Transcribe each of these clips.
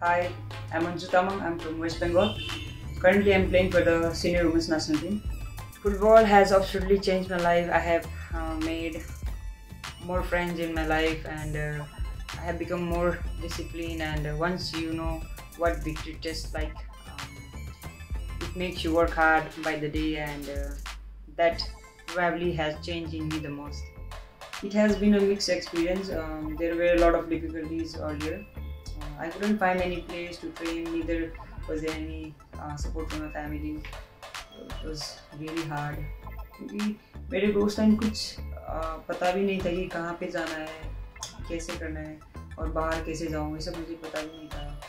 Hi, I'm Anju Tamang. I'm from West Bengal. Currently, I'm playing for the senior women's national team. Football has absolutely changed my life. I have made more friends in my life, and I have become more disciplined. And once you know what victory tastes like, it makes you work hard by the day, and that probably has changed in me the most. It has been a mixed experience. There were a lot of difficulties earlier. I couldn't find any place to train, neither was there any support from my family. It was really hard. क्योंकि मेरे को उस time कुछ पता भी नहीं था कि कहाँ पे जाना है, कैसे करना है और बाहर कैसे जाऊँ, ये सब मुझे पता भी नहीं था।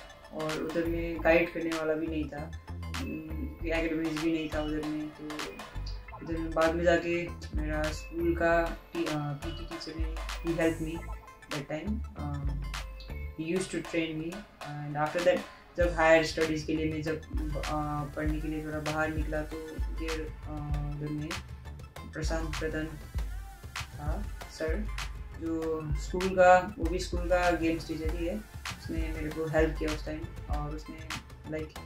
और उधर में गाइड करने वाला भी नहीं था, एकेडमीज भी नहीं था उधर में। तो उधर में बाद में जाके मेरा स्कूल का पीटी टीचर ने ही help me that time. He used to train me, and after that, जब higher studies के लिए मैं जब पढ़ने के लिए थोड़ा बाहर निकला तो उधर में प्रशांत प्रधान था सर, जो स्कूल का, वो भी स्कूल का गेम्स टीचर ही है। उसने मेरे को हेल्प किया उस टाइम, और उसने like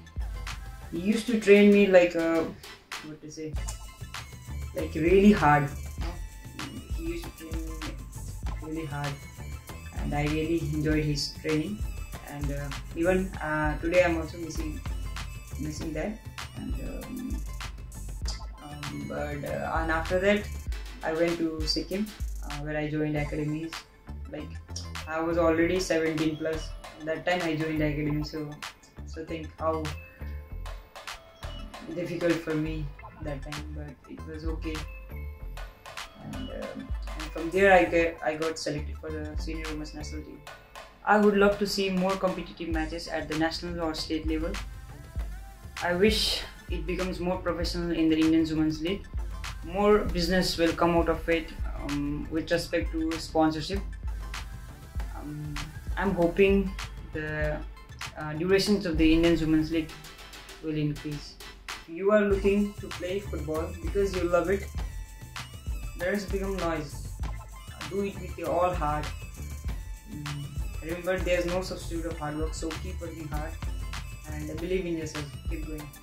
he used to train me like what to say, like really hard. He used to train me really hard. And I really enjoyed his training, and even today I'm also missing that. And and after that, I went to Sikkim, where I joined academies. Like I was already 17 plus at that time. I joined academy, so think how difficult for me that time, but it was okay. And from there I got selected for the senior women's national team. I would love to see more competitive matches at the national or state level. I wish it becomes more professional in the Indian Women's League. More business will come out of it with respect to sponsorship. I'm hoping the durations of the Indian Women's League will increase. If you are looking to play football because you love it, let us become noise. Do it with your all heart. Remember, there is no substitute of hard work, so keep working hard and believe in yourself. Keep going.